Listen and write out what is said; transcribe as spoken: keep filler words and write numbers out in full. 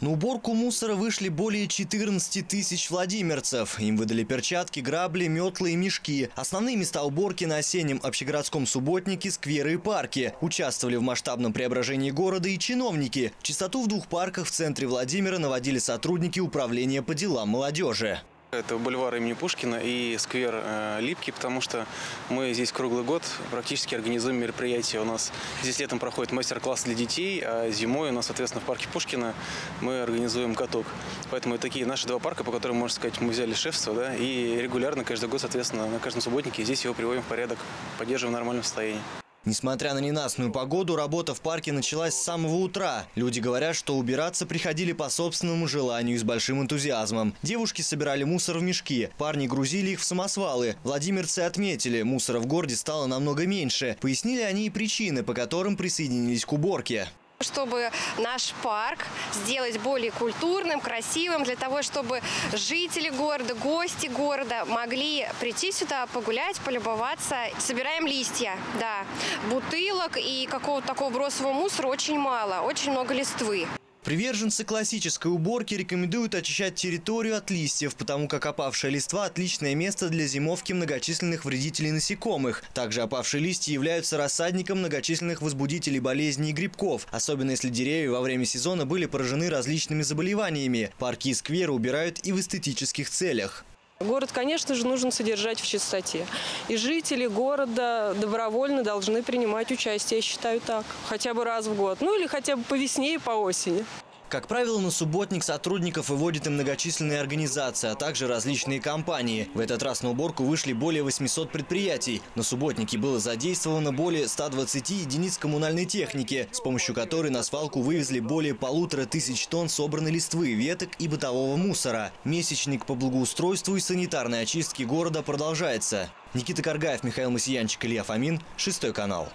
На уборку мусора вышли более четырнадцати тысяч владимирцев. Им выдали перчатки, грабли, метлы и мешки. Основные места уборки на осеннем общегородском субботнике, скверы и парки. Участвовали в масштабном преображении города и чиновники. Чистоту в двух парках в центре Владимира наводили сотрудники управления по делам молодежи. Это бульвар имени Пушкина и сквер э, Липки, потому что мы здесь круглый год практически организуем мероприятия. У нас здесь летом проходит мастер-класс для детей, а зимой у нас, соответственно, в парке Пушкина мы организуем каток. Поэтому такие наши два парка, по которым, можно сказать, мы взяли шефство, да, и регулярно каждый год, соответственно, на каждом субботнике здесь его приводим в порядок, поддерживаем в нормальном состоянии. Несмотря на ненастную погоду, работа в парке началась с самого утра. Люди говорят, что убираться приходили по собственному желанию и с большим энтузиазмом. Девушки собирали мусор в мешки, парни грузили их в самосвалы. Владимирцы отметили, мусора в городе стало намного меньше. Пояснили они и причины, по которым присоединились к уборке. Чтобы наш парк сделать более культурным, красивым, для того, чтобы жители города, гости города могли прийти сюда, погулять, полюбоваться. Собираем листья, да, бутылок и какого-то такого бросового мусора очень мало, очень много листвы. Приверженцы классической уборки рекомендуют очищать территорию от листьев, потому как опавшая листва – отличное место для зимовки многочисленных вредителей насекомых. Также опавшие листья являются рассадником многочисленных возбудителей болезней и грибков, особенно если деревья во время сезона были поражены различными заболеваниями. Парки и скверы убирают и в эстетических целях. Город, конечно же, нужно содержать в чистоте. И жители города добровольно должны принимать участие, я считаю так, хотя бы раз в год. Ну или хотя бы по весне и по осени. Как правило, на субботник сотрудников выводят и многочисленные организации, а также различные компании. В этот раз на уборку вышли более восьмисот предприятий. На субботнике было задействовано более ста двадцати единиц коммунальной техники, с помощью которой на свалку вывезли более полутора тысяч тонн собранной листвы, веток и бытового мусора. Месячник по благоустройству и санитарной очистке города продолжается. Никита Каргаев, Михаил Масиянчик, Илья Фомин, шестой канал.